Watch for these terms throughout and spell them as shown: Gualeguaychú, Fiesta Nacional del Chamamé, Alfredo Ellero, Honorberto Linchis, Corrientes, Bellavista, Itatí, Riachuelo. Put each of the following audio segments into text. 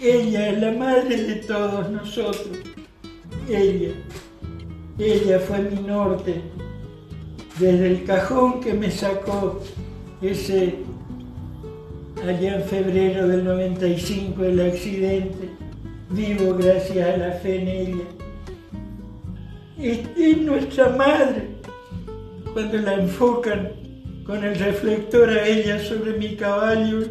Ella es la madre de todos nosotros. Ella fue mi norte. Desde el cajón que me sacó ese, allá en febrero del 95, el accidente, vivo gracias a la fe en ella. Es nuestra madre. Cuando la enfocan con el reflector a ella sobre mi caballo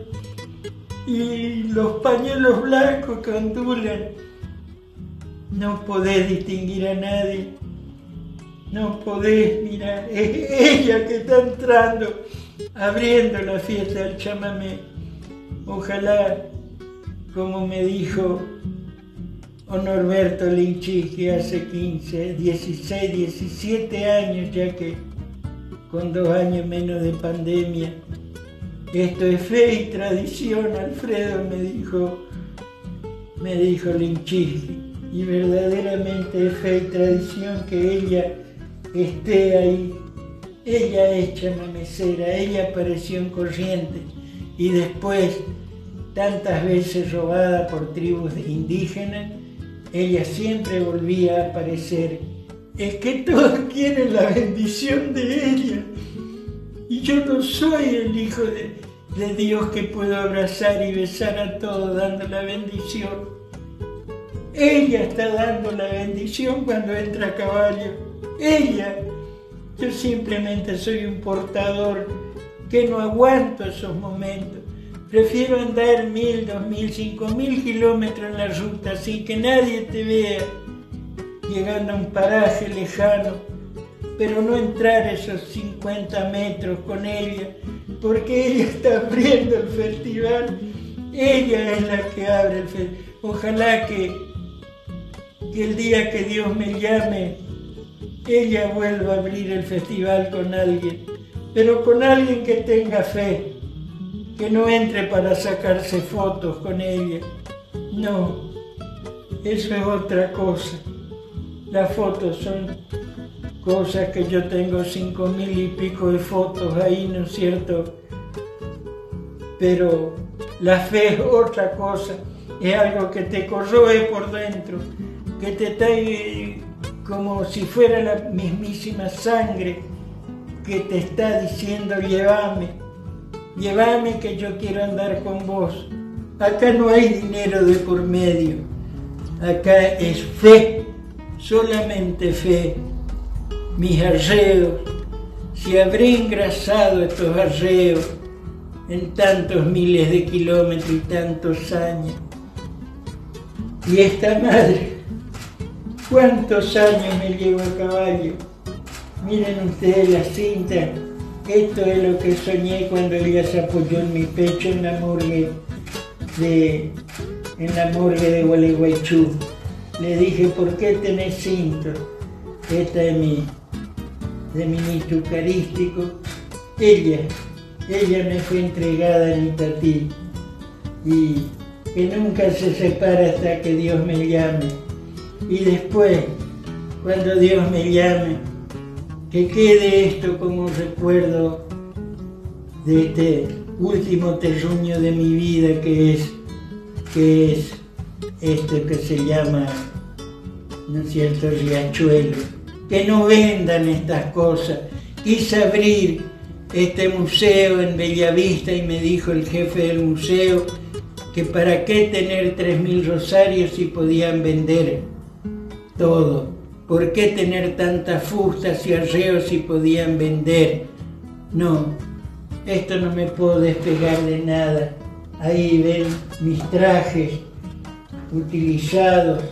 y los pañuelos blancos que ondulan, no podés distinguir a nadie, no podés mirar, es ella que está entrando, abriendo la fiesta del chamamé. Ojalá, como me dijo Honorberto Linchis, que hace 16, 17 años ya que, con 2 años menos de pandemia, esto es fe y tradición, Alfredo, me dijo Linchis, y verdaderamente es fe y tradición que ella esté ahí. Ella es chamamecera, ella apareció en Corrientes y después, tantas veces robada por tribus indígenas, ella siempre volvía a aparecer. Es que todos quieren la bendición de ella. Y yo no soy el hijo de Dios que puedo abrazar y besar a todos dando la bendición. Ella está dando la bendición cuando entra a caballo. Ella. Yo simplemente soy un portador que no aguanto esos momentos. Prefiero andar 1000, 2000, 5000 kilómetros en la ruta sin que nadie te vea, llegando a un paraje lejano, pero no entrar esos 50 metros con ella, porque ella está abriendo el festival, ella es la que abre el festival. Ojalá que el día que Dios me llame, ella vuelva a abrir el festival con alguien, pero con alguien que tenga fe, que no entre para sacarse fotos con ella. No, eso es otra cosa. Las fotos son cosas que yo tengo 5000 y pico de fotos ahí, ¿no es cierto? Pero la fe es otra cosa, es algo que te corroe por dentro, que te trae como si fuera la mismísima sangre que te está diciendo: llévame, llévame que yo quiero andar con vos. Acá no hay dinero de por medio, acá es fe. Solamente fe. Mis arreos, si habré engrasado estos arreos en tantos miles de kilómetros y tantos años. Y esta madre, cuántos años me llevo a caballo. Miren ustedes la cinta, esto es lo que soñé cuando ella se apoyó en mi pecho en la morgue de Gualeguaychú. Le dije: ¿por qué tenés cinto? Esta es de ministro eucarístico. Ella me fue entregada en Itatí, y que nunca se separa hasta que Dios me llame. Y después, cuando Dios me llame, que quede esto como recuerdo de este último terruño de mi vida, que es esto que se llama, ¿no es cierto?, Riachuelo. Que no vendan estas cosas. Quise abrir este museo en Bellavista y me dijo el jefe del museo que para qué tener 3000 rosarios si podían vender todo. ¿Por qué tener tantas fustas y arreos si podían vender? No, esto no me puedo despegar de nada. Ahí ven mis trajes utilizados,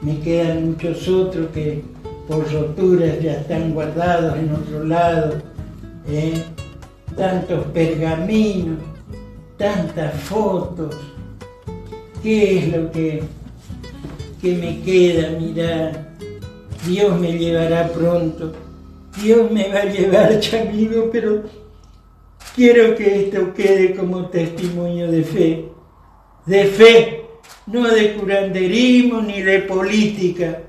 me quedan muchos otros que por roturas ya están guardados en otro lado, tantos pergaminos, tantas fotos. ¿Qué es lo que me queda? Mirá, Dios me llevará pronto, Dios me va a llevar, chamigo, pero quiero que esto quede como testimonio de fe, de fe. No de curanderismo ni de política,